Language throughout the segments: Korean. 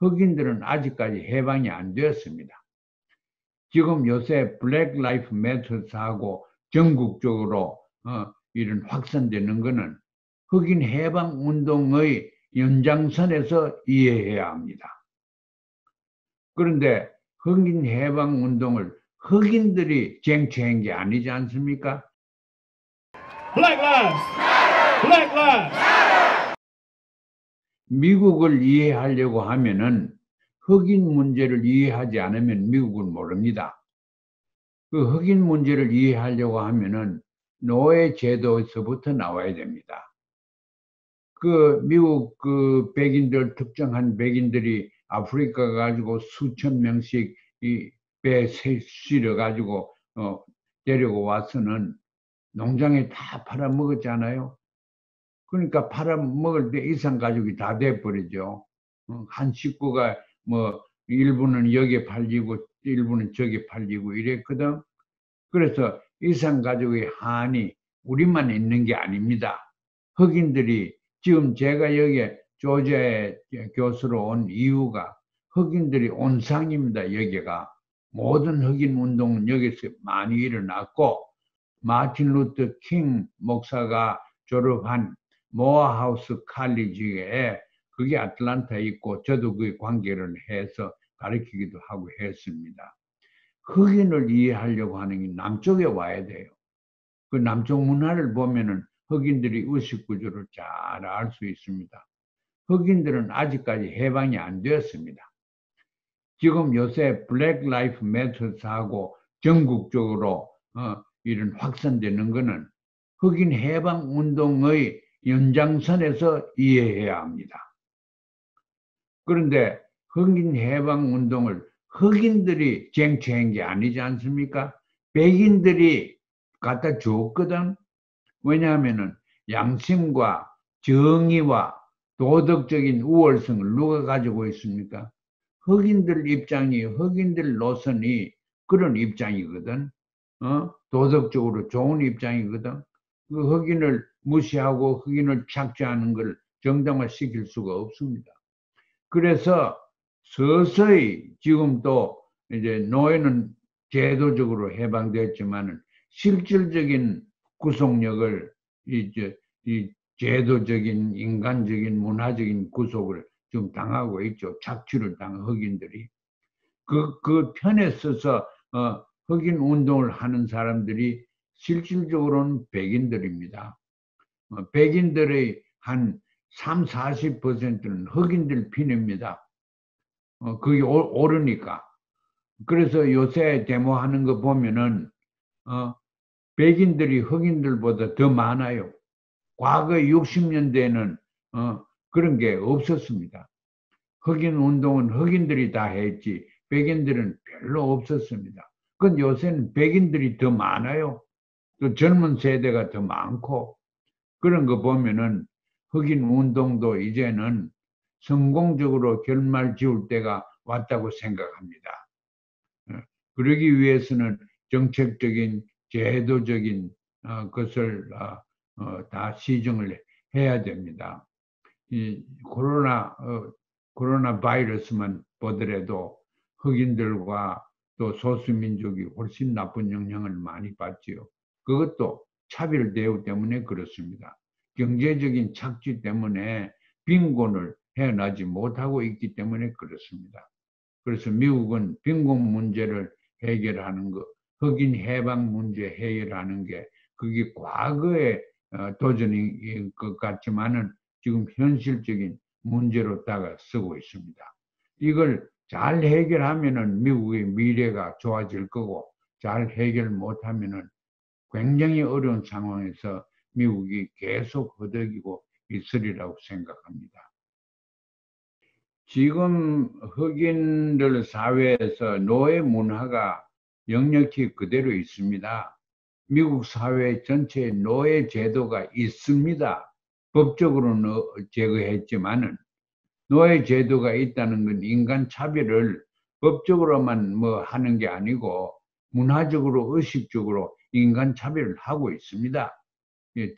흑인들은 아직까지 해방이 안 되었습니다. 지금 요새 블랙 라이프 매터스하고 전국적으로 이런 확산되는 것은 흑인 해방 운동의 연장선에서 이해해야 합니다. 그런데 흑인 해방 운동을 흑인들이 쟁취한 게 아니지 않습니까? Black Lives Matter! Black Lives Matter! 미국을 이해하려고 하면은 흑인 문제를 이해하지 않으면 미국을 모릅니다. 그 흑인 문제를 이해하려고 하면은 노예 제도에서부터 나와야 됩니다. 그 미국 그 백인들, 특정한 백인들이 아프리카 가지고 수천 명씩 이 배에 실어 가지고 데리고 와서는 농장에 다 팔아먹었잖아요. 그러니까 팔아먹을 때 이상 가족이 다 돼버리죠. 한 식구가 뭐 일부는 여기에 팔리고 일부는 저기에 팔리고 이랬거든. 그래서 이상 가족의 한이 우리만 있는 게 아닙니다. 흑인들이 지금 제가 여기에 조지아에 교수로 온 이유가 흑인들이 온상입니다. 여기가 모든 흑인 운동은 여기서 많이 일어났고, 마틴 루터 킹 목사가 졸업한 모어하우스 칼리지에, 그게 애틀랜타에 있고 저도 그에 관계를 해서 가르치기도 하고 했습니다. 흑인을 이해하려고 하는 게 남쪽에 와야 돼요. 그 남쪽 문화를 보면은 흑인들이 의식구조를 잘 알 수 있습니다. 흑인들은 아직까지 해방이 안 되었습니다. 지금 요새 블랙 라이프 매터스하고 전국적으로 이런 확산되는 것은 흑인 해방 운동의 연장선에서 이해해야 합니다. 그런데 흑인 해방 운동을 흑인들이 쟁취한 게 아니지 않습니까? 백인들이 갖다 줬거든. 왜냐하면은 양심과 정의와 도덕적인 우월성을 누가 가지고 있습니까? 흑인들 입장이, 흑인들 노선이 그런 입장이거든. 도덕적으로 좋은 입장이거든. 그 흑인을 무시하고 흑인을 착취하는 걸 정당화시킬 수가 없습니다. 그래서 서서히 지금 또 이제 노예는 제도적으로 해방되었지만은 실질적인 구속력을 이제 이 제도적인, 인간적인, 문화적인 구속을 지금 당하고 있죠. 착취를 당한 흑인들이. 그 편에 서서 흑인 운동을 하는 사람들이 실질적으로는 백인들입니다. 백인들의 한 30-40%는 흑인들 편입니다. 그게 오르니까. 그래서 요새 데모하는 거 보면은 백인들이 흑인들보다 더 많아요. 과거 60년대에는 그런 게 없었습니다. 흑인 운동은 흑인들이 다 했지 백인들은 별로 없었습니다. 그건 요새는 백인들이 더 많아요. 또 젊은 세대가 더 많고, 그런 거 보면은 흑인 운동도 이제는 성공적으로 결말 지을 때가 왔다고 생각합니다. 그러기 위해서는 정책적인, 제도적인 것을 다 시정을 해야 됩니다. 이 코로나 바이러스만 보더라도 흑인들과 또 소수민족이 훨씬 나쁜 영향을 많이 받지요. 그것도 차별 대우 때문에 그렇습니다. 경제적인 착취 때문에 빈곤을 헤어나지 못하고 있기 때문에 그렇습니다. 그래서 미국은 빈곤 문제를 해결하는 것, 흑인 해방 문제 해결하는 게, 그게 과거의 도전인 것 같지만은 지금 현실적인 문제로다가 쓰고 있습니다. 이걸 잘 해결하면은 미국의 미래가 좋아질 거고, 잘 해결 못하면은 굉장히 어려운 상황에서 미국이 계속 허덕이고 있으리라고 생각합니다. 지금 흑인들 사회에서 노예 문화가 역력히 그대로 있습니다. 미국 사회 전체에 노예 제도가 있습니다. 법적으로는 제거했지만은 노예 제도가 있다는 건 인간 차별을 법적으로만 뭐 하는 게 아니고 문화적으로, 의식적으로 인간 차별을 하고 있습니다.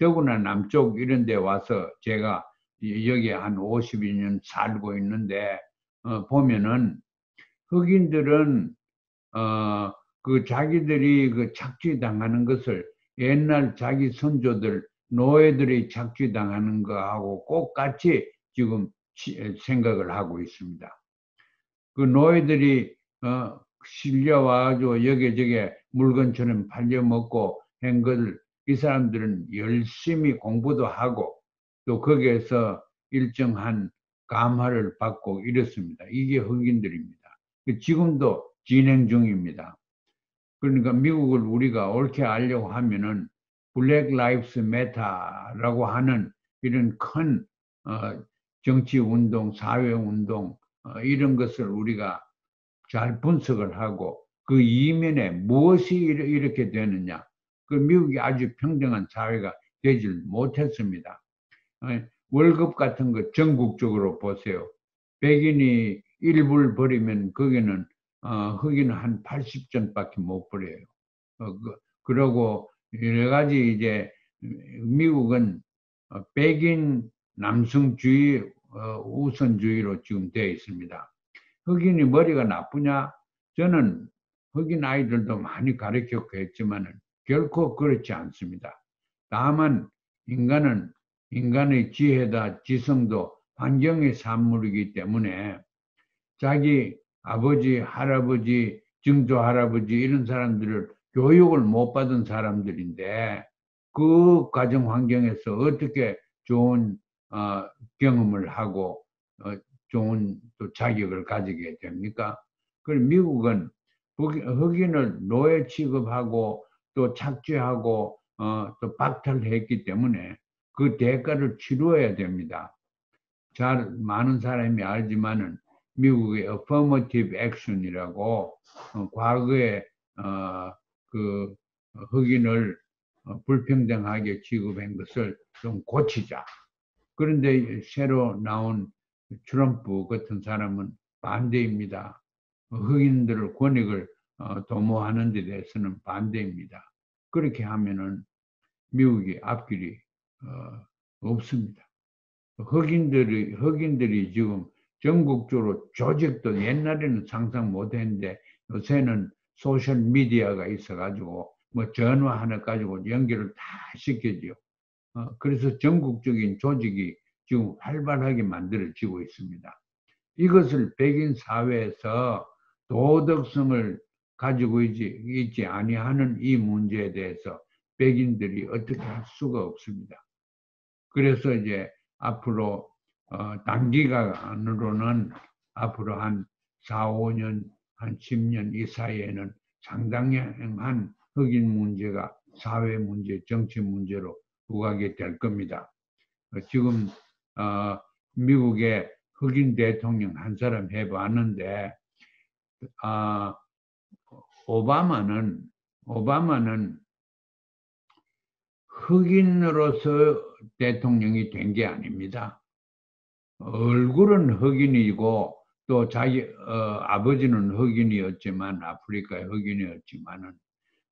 더구나 남쪽 이런 데 와서 제가 여기 한 52년 살고 있는데 보면은 흑인들은 그 자기들이 그 착취당하는 것을 옛날 자기 선조들 노예들이 착취당하는 거하고 똑같이 지금 생각을 하고 있습니다. 그 노예들이 실려와가지고 여기저기 물건처럼 팔려먹고 한 것을 이 사람들은 열심히 공부도 하고 또 거기에서 일정한 감화를 받고 이렇습니다. 이게 흑인들입니다. 지금도 진행 중입니다. 그러니까 미국을 우리가 옳게 알려고 하면은 블랙 라이브스 메타라고 하는 이런 큰 정치운동, 사회운동 이런 것을 우리가 잘 분석을 하고 그 이면에 무엇이 이렇게 되느냐. 그 미국이 아주 평등한 사회가 되질 못했습니다. 월급 같은 거 전국적으로 보세요. 백인이 1불 버리면 거기는 흑인은 한 80전밖에 못 버려요. 그러고 여러 가지 이제 미국은 백인 남성주의 우선주의로 지금 되어 있습니다. 흑인이 머리가 나쁘냐? 저는 흑인 아이들도 많이 가르쳤고 했지만은 결코 그렇지 않습니다. 다만 인간은 인간의 지혜다 지성도 환경의 산물이기 때문에 자기 아버지, 할아버지, 증조할아버지 이런 사람들을 교육을 못 받은 사람들인데 그 가정 환경에서 어떻게 좋은 경험을 하고 좋은 또 자격을 가지게 됩니까? 그리고 미국은 흑인을 노예 취급하고 또 착취하고 또 박탈했기 때문에 그 대가를 치루어야 됩니다. 잘 많은 사람이 알지만은 미국의 affirmative action이라고 과거에 그 흑인을 불평등하게 취급한 것을 좀 고치자. 그런데 새로 나온 트럼프 같은 사람은 반대입니다. 흑인들의 권익을 도모하는 데 대해서는 반대입니다. 그렇게 하면은 미국이 앞길이 없습니다. 흑인들이 지금 전국적으로 조직도 옛날에는 상상 못했는데 요새는 소셜 미디어가 있어가지고 뭐 전화 하나 가지고 연결을 다 시켜지요. 그래서 전국적인 조직이 지금 활발하게 만들어지고 있습니다. 이것을 백인 사회에서 도덕성을 가지고 있지 아니하는 이 문제에 대해서 백인들이 어떻게 할 수가 없습니다. 그래서 이제 앞으로 단기간으로는 앞으로 한 4, 5년, 한 10년 이 사이에는 상당한 흑인 문제가 사회 문제, 정치 문제로 부각이 될 겁니다. 지금 미국의 흑인 대통령 한 사람 해봤는데 오바마는 흑인으로서 대통령이 된 게 아닙니다. 얼굴은 흑인이고 또 자기 아버지는 흑인이었지만 아프리카의 흑인이었지만은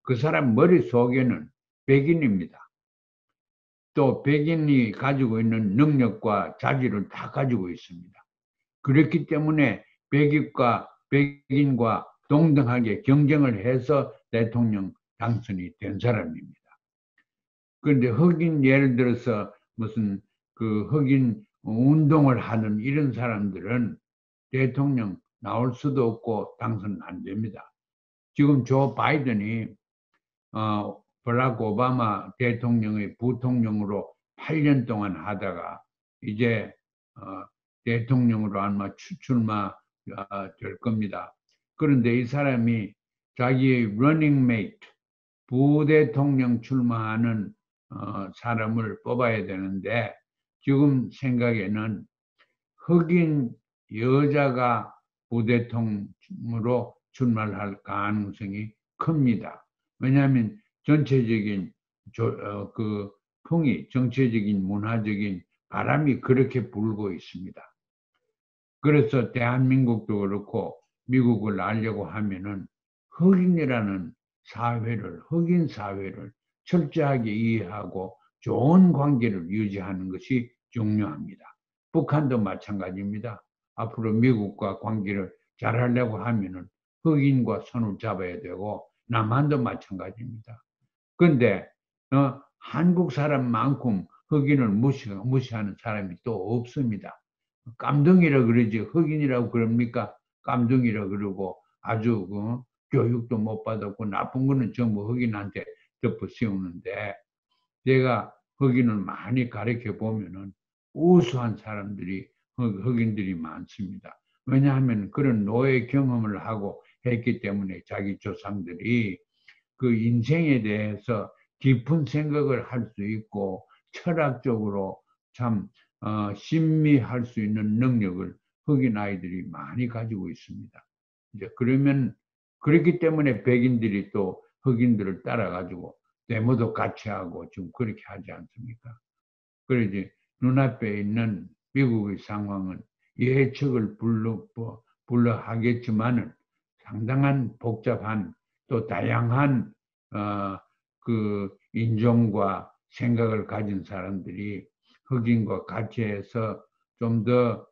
그 사람 머릿속에는 백인입니다. 또 백인이 가지고 있는 능력과 자질을 다 가지고 있습니다. 그렇기 때문에 백인과 동등하게 경쟁을 해서 대통령 당선이 된 사람입니다. 그런데 흑인 예를 들어서 무슨 그 흑인 운동을 하는 이런 사람들은 대통령 나올 수도 없고 당선 안 됩니다. 지금 조 바이든이 버락 오바마 대통령의 부통령으로 8년 동안 하다가 이제 대통령으로 아마 출마될 겁니다. 그런데 이 사람이 자기의 러닝메이트 부대통령 출마하는 사람을 뽑아야 되는데 지금 생각에는 흑인 여자가 부대통령으로 출마를 할 가능성이 큽니다. 왜냐하면 전체적인 그 풍이, 정치적인 문화적인 바람이 그렇게 불고 있습니다. 그래서 대한민국도 그렇고 미국을 알려고 하면은 흑인이라는 사회를, 흑인 사회를 철저하게 이해하고 좋은 관계를 유지하는 것이 중요합니다. 북한도 마찬가지입니다. 앞으로 미국과 관계를 잘하려고 하면은 흑인과 손을 잡아야 되고 남한도 마찬가지입니다. 그런데 한국 사람만큼 흑인을 무시하는 사람이 또 없습니다. 깜둥이라 그러지 흑인이라고 그럽니까? 깜둥이라 그러고 아주 교육도 못 받았고 나쁜 거는 전부 흑인한테 덮어씌우는데, 제가 흑인을 많이 가르쳐 보면은 우수한 사람들이 흑인들이 많습니다. 왜냐하면 그런 노예 경험을 하고 했기 때문에 자기 조상들이 그 인생에 대해서 깊은 생각을 할 수 있고 철학적으로 참 심미할 수 있는 능력을 흑인 아이들이 많이 가지고 있습니다. 이제 그러면 그렇기 때문에 백인들이 또 흑인들을 따라가지고 데모도 같이 하고 지금 그렇게 하지 않습니까? 그러지 눈앞에 있는 미국의 상황은 예측을 불러 하겠지만은 상당한 복잡한 또 다양한 그 인종과 생각을 가진 사람들이 흑인과 같이 해서 좀 더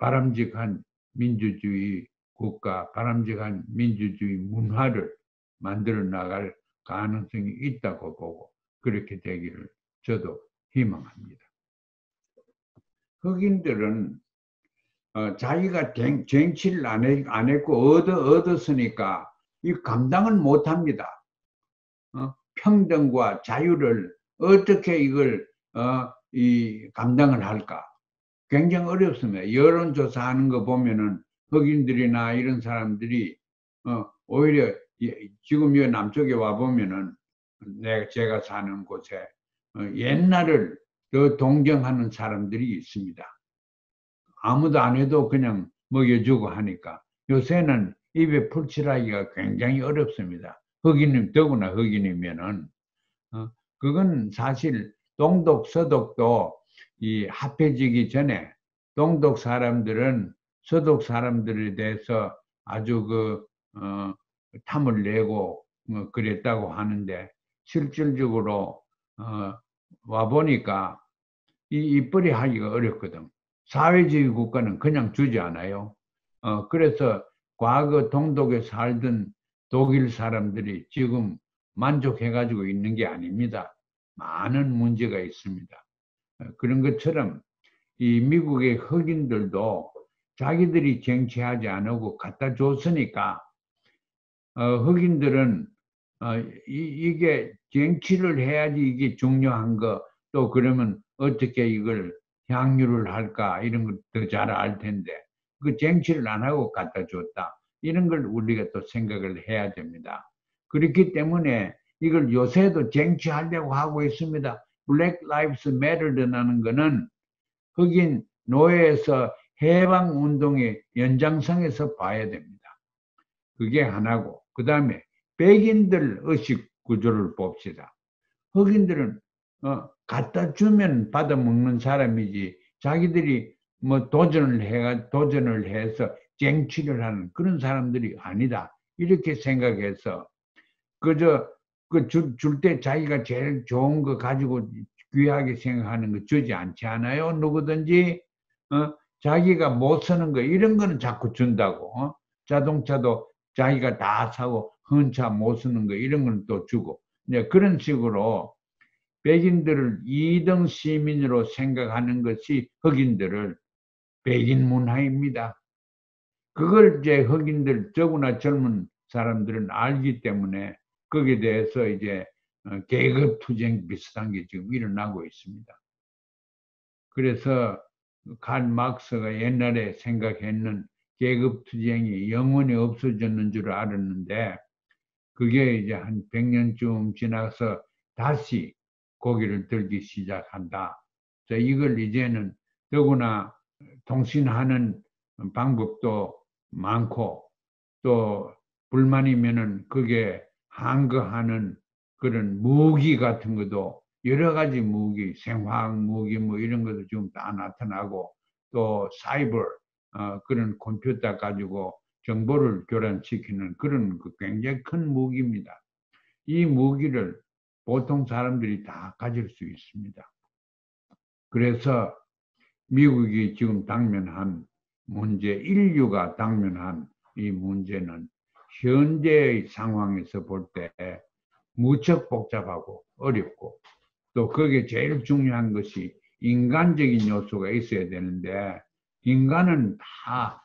바람직한 민주주의 국가, 바람직한 민주주의 문화를 만들어 나갈 가능성이 있다고 보고 그렇게 되기를 저도 희망합니다. 흑인들은 자기가 쟁취를 안 했고 얻었으니까 이 감당은 못합니다. 평등과 자유를 어떻게 이걸 이 감당을 할까? 굉장히 어렵습니다. 여론조사하는 거 보면은 흑인들이나 이런 사람들이 오히려 지금 이 남쪽에 와 보면은 제가 사는 곳에 옛날을 더 동정하는 사람들이 있습니다. 아무도 안 해도 그냥 먹여주고 하니까 요새는 입에 풀칠하기가 굉장히 어렵습니다. 흑인님 더구나 흑인이면은 그건 사실 동독 서독도 이 합해지기 전에 동독 사람들은 서독 사람들에 대해서 아주 탐을 내고 그랬다고 하는데, 실질적으로 와 보니까 이빨이 하기가 어렵거든. 사회주의 국가는 그냥 주지 않아요. 그래서 과거 동독에 살던 독일 사람들이 지금 만족해가지고 있는 게 아닙니다. 많은 문제가 있습니다. 그런 것처럼 이 미국의 흑인들도 자기들이 쟁취하지 않고 갖다 줬으니까 흑인들은 이게 쟁취를 해야지 이게 중요한 거, 또 그러면 어떻게 이걸 향유를 할까 이런 걸 더 잘 알 텐데 그 쟁취를 안 하고 갖다 줬다 이런 걸 우리가 또 생각을 해야 됩니다. 그렇기 때문에 이걸 요새도 쟁취하려고 하고 있습니다. Black Lives Matter라는 거는 흑인 노예에서 해방운동의 연장선에서 봐야 됩니다. 그게 하나고, 그 다음에 백인들 의식 구조를 봅시다. 흑인들은 갖다 주면 받아 먹는 사람이지 자기들이 뭐 도전을 해서 쟁취를 하는 그런 사람들이 아니다 이렇게 생각해서 그저 줄 때 자기가 제일 좋은 거 가지고 귀하게 생각하는 거 주지 않지 않아요? 누구든지 자기가 못 쓰는 거 이런 거는 자꾸 준다고. 자동차도 자기가 다 사고 헌차 못 쓰는 거 이런 건 또 주고. 이제 그런 식으로 백인들을 2등 시민으로 생각하는 것이 흑인들을 백인 문화입니다. 그걸 이제 흑인들 더구나 젊은 사람들은 알기 때문에 거기에 대해서 이제 계급투쟁 비슷한 게 지금 일어나고 있습니다. 그래서 칼 막스가 옛날에 생각했는 계급투쟁이 영원히 없어졌는 줄 알았는데 그게 이제 한 100년쯤 지나서 다시 고개를 들기 시작한다. 이걸 이제는 더구나 통신하는 방법도 많고 또 불만이면은 그게 항거하는 그런 무기 같은 것도 여러 가지 무기, 생화학 무기 뭐 이런 것도 지금 다 나타나고 또 사이버 그런 컴퓨터 가지고 정보를 교란시키는 그런 굉장히 큰 무기입니다. 이 무기를 보통 사람들이 다 가질 수 있습니다. 그래서 미국이 지금 당면한 문제, 인류가 당면한 이 문제는 현재의 상황에서 볼 때 무척 복잡하고 어렵고, 또 그게 제일 중요한 것이 인간적인 요소가 있어야 되는데, 인간은 다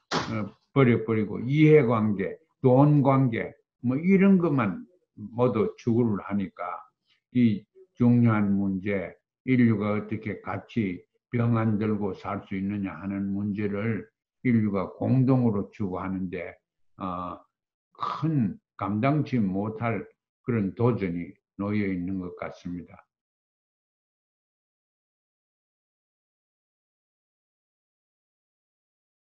버려버리고 이해관계, 돈관계 뭐 이런 것만 모두 추구를 하니까 이 중요한 문제, 인류가 어떻게 같이 병 안 들고 살 수 있느냐 하는 문제를 인류가 공동으로 추구하는데 큰 감당치 못할 그런 도전이 놓여 있는 것 같습니다.